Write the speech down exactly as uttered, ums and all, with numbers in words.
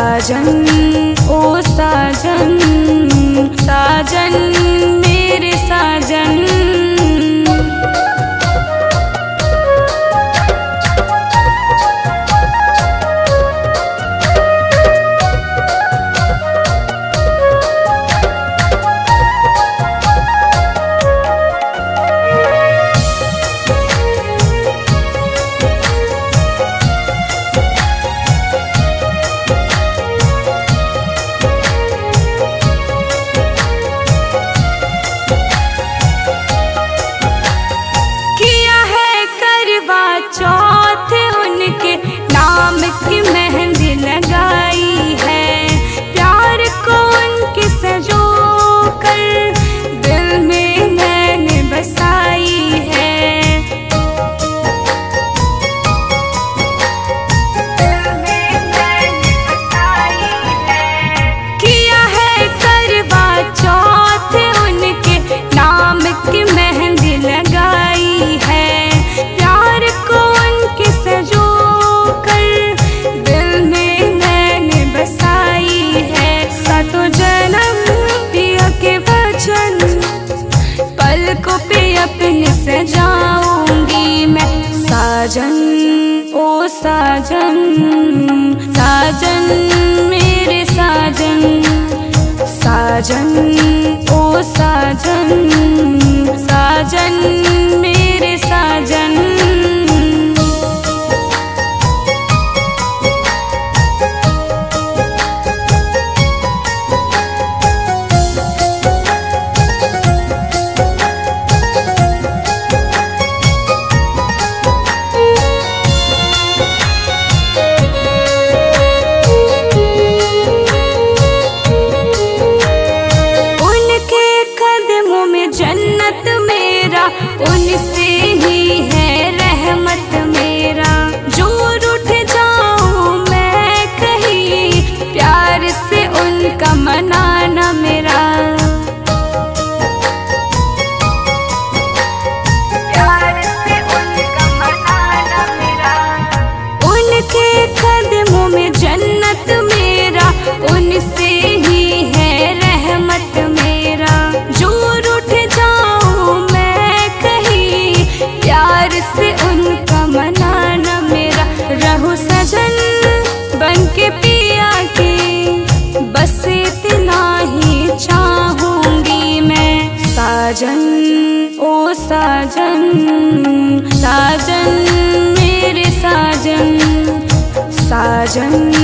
साजन ओ साजन, साजन मेरे साजन। चौथ उनके नाम की मेहंदी लगाई है, प्यार को उनके सजो कर दिल में मैंने बसाई है, दिल में मैंने बसाई है। किया है करवा चौथ उनके नाम की मेहंदी लगाई है, प्यार को उनके सजो कर दिल में मैंने बसाई है। सातों जन्म पिया के वचन पलकों पे अपने सजाऊंगी मैं। साजन ओ साजन, साजन मेरे साजन, साजन ओ साजन, साजन मेरे साजन। उनसे ही है रहमत मेरा, जो रूठ जाऊं मैं कहीं प्यार से उनका मनाना मेरा, प्यार से उनका मनाना मेरा। उनके कदमों में जन्नत मेरा, उनसे ही है रहमत मेरा, जो रूठ जाऊं प्यार से उनका मनाना मेरा। रहूं सजन बनके पिया के बस इतना ही चाहूंगी मैं। साजन ओ साजन, साजन मेरे साजन, साजन